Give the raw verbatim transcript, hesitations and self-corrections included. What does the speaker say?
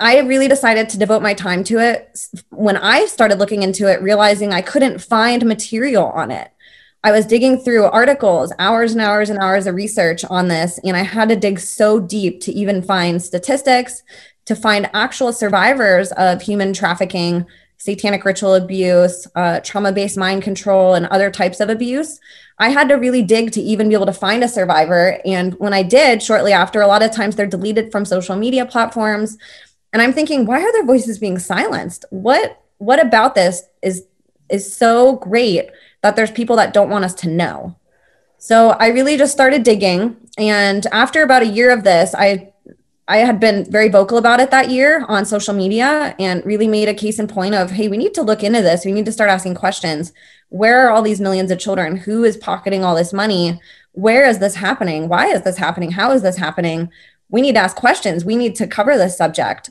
I really decided to devote my time to it when I started looking into it, realizing I couldn't find material on it. I was digging through articles, hours and hours and hours of research on this, and I had to dig so deep to even find statistics, to find actual survivors of human trafficking, satanic ritual abuse, uh, trauma-based mind control, and other types of abuse. I had to really dig to even be able to find a survivor. And when I did, shortly after, a lot of times they're deleted from social media platforms. And I'm thinking, why are their voices being silenced? What, what about this is, is so great that there's people that don't want us to know? So I really just started digging. And after about a year of this, I I had been very vocal about it that year on social media and really made a case in point of, hey, we need to look into this. We need to start asking questions. Where are all these millions of children? Who is pocketing all this money? Where is this happening? Why is this happening? How is this happening? We need to ask questions. We need to cover this subject.